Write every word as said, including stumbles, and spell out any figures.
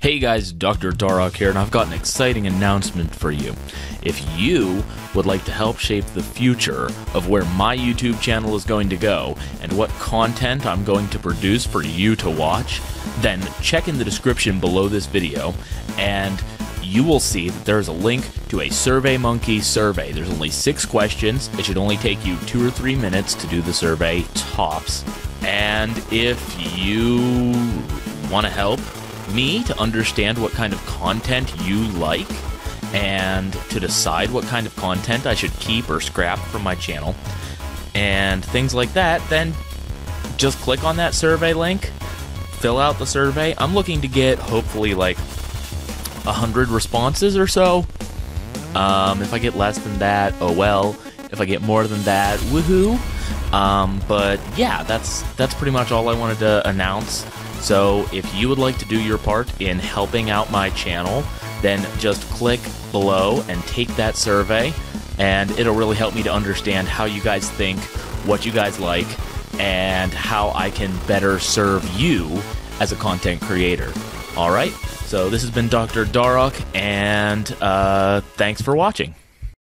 Hey guys, Doctor Dharok here, and I've got an exciting announcement for you. If you would like to help shape the future of where my YouTube channel is going to go and what content I'm going to produce for you to watch, then check in the description below this video and you will see that there's a link to a SurveyMonkey survey. There's only six questions. It should only take you two or three minutes to do the survey, tops. And if you want to help me to understand what kind of content you like and to decide what kind of content I should keep or scrap from my channel and things like that, then just click on that survey link, fill out the survey. I'm looking to get hopefully like a hundred responses or so. Um, if I get less than that, oh well. If I get more than that, woohoo. Um, but yeah, that's that's pretty much all I wanted to announce. So if you would like to do your part in helping out my channel, then just click below and take that survey, and it'll really help me to understand how you guys think, what you guys like, and how I can better serve you as a content creator. All right, so this has been Doctor Dharok, and uh, thanks for watching.